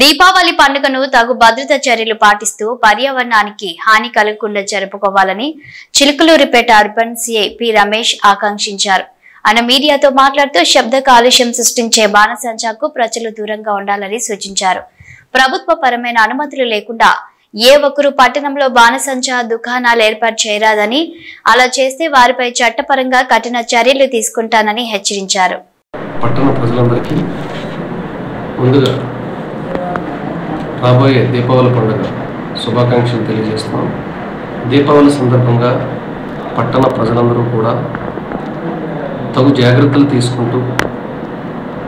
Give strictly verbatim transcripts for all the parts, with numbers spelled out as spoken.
దీపావళి పండుగను తగు భద్రతా చర్యలు పాటిస్తూ పర్యావరణానికి హాని కలగకుండా జరుపుకోవాలని Chilakaluripet urban CI P Ramesh ఆకాంక్షించారు. ఆయన మీడియాతో మాట్లాడుతూ శబ్ద కాలుష్యం సృష్టించే బాణసంచకు ప్రజలు దూరంగా ఉండాలని సూచించారు. ప్రభుత్వపరమైన అనుమతులు లేకుండా ఏ ఒక్కరు పట్టణంలో బాణసంచా దుకాణాలు ఏర్పాటు చేయరాదని, అలా చేస్తే వారిపై చట్టపరంగా కఠిన చర్యలు తీసుకుంటానని హెచ్చరించారు. రాబోయే దీపావళి పండుగ శుభాకాంక్షలు తెలియజేస్తున్నాం. దీపావళి సందర్భంగా పట్టణ ప్రజలందరూ కూడా తగు జాగ్రత్తలు తీసుకుంటూ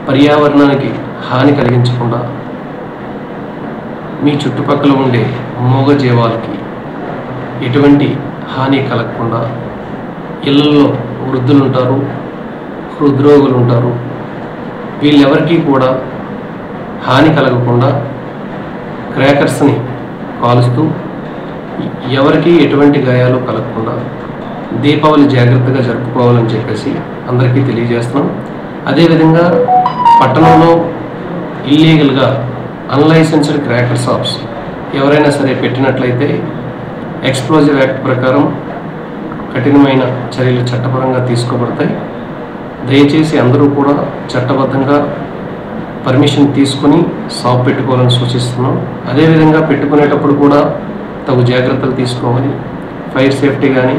పర్యావరణానికి హాని కలిగించకుండా మీ చుట్టుపక్కల ఉండే మూగ జీవాలకి ఎటువంటి హాని కలగకుండా, ఇళ్లలో వృద్ధులుంటారు, హృద్రోగులు ఉంటారు, వీళ్ళెవరికీ కూడా హాని కలగకుండా క్రాకర్స్ని కాలుస్తూ ఎవరికి ఎటువంటి గాయాలు కలగకుండా దీపావళి జాగ్రత్తగా జరుపుకోవాలని చెప్పేసి అందరికీ తెలియజేస్తున్నాం. అదేవిధంగా పట్టణంలో ఇల్లీగల్గా అన్లైసెన్స్డ్ క్రాకర్ షాప్స్ ఎవరైనా సరే పెట్టినట్లయితే ఎక్స్ప్లోజివ్ యాక్ట్ ప్రకారం కఠినమైన చర్యలు చట్టపరంగా తీసుకోబడతాయి. దయచేసి అందరూ కూడా చట్టబద్ధంగా పర్మిషన్ తీసుకుని షాప్ పెట్టుకోవాలని సూచిస్తున్నాం. అదేవిధంగా పెట్టుకునేటప్పుడు కూడా తగు జాగ్రత్తలు తీసుకోవాలి. ఫైర్ సేఫ్టీ కానీ,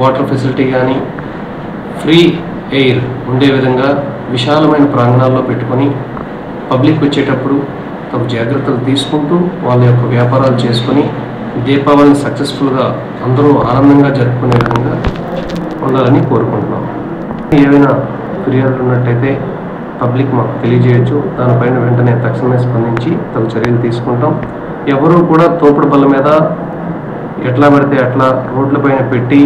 వాటర్ ఫెసిలిటీ కానీ, ఫ్రీ ఎయిర్ ఉండే విధంగా విశాలమైన ప్రాంగణాల్లో పెట్టుకొని పబ్లిక్ వచ్చేటప్పుడు తగు జాగ్రత్తలు తీసుకుంటూ వాళ్ళ యొక్క వ్యాపారాలు చేసుకొని దీపావళిని సక్సెస్ఫుల్గా అందరూ ఆనందంగా జరుపుకునే విధంగా ఉండాలని కోరుకుంటున్నాం. ఏవైనా ఫిర్యాదులు ఉన్నట్టయితే పబ్లిక్ మాకు తెలియజేయచ్చు, దానిపైన వెంటనే తక్షణమే స్పందించి తమ చర్యలు తీసుకుంటాం. ఎవరూ కూడా తోపుడు బల్ల మీద ఎట్లా పడితే అట్లా రోడ్లపైన పెట్టి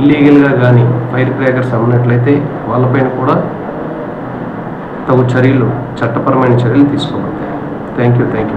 ఇల్లీగల్గా కానీ ఫైర్ క్రాకర్స్ అమ్మినట్లయితే వాళ్ళపైన కూడా తగు చర్యలు చట్టపరమైన చర్యలు తీసుకోబడతాయి. Thank you thank you.